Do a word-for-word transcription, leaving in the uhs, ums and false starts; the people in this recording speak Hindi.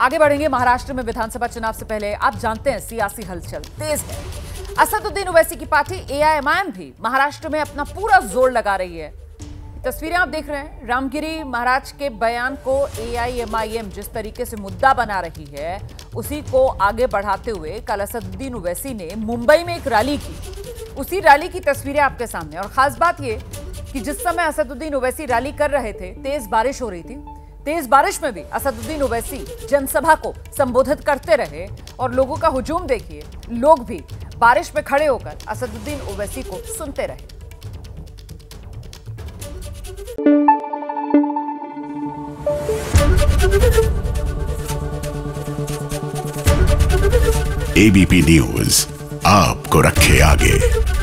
आगे बढ़ेंगे। महाराष्ट्र में विधानसभा चुनाव से पहले आप जानते हैं सियासी हलचल तेज है। असदुद्दीन ओवैसी की party A I M I M भी महाराष्ट्र में अपना पूरा जोर लगा रही है। तस्वीरें आप देख रहे हैं, रामगिरी महाराज के बयान को ए आई एम आई एम जिस तरीके से मुद्दा बना रही है उसी को आगे बढ़ाते हुए कल असदुद्दीन ओवैसी ने मुंबई में एक रैली की, उसी रैली की तस्वीरें आपके सामने। और खास बात ये कि जिस समय असदुद्दीन ओवैसी रैली कर रहे थे तेज बारिश हो रही थी। तेज बारिश में भी असदुद्दीन ओवैसी जनसभा को संबोधित करते रहे और लोगों का हुजूम देखिए, लोग भी बारिश में खड़े होकर असदुद्दीन ओवैसी को सुनते रहे। एबीपी न्यूज़ आपको रखे आगे।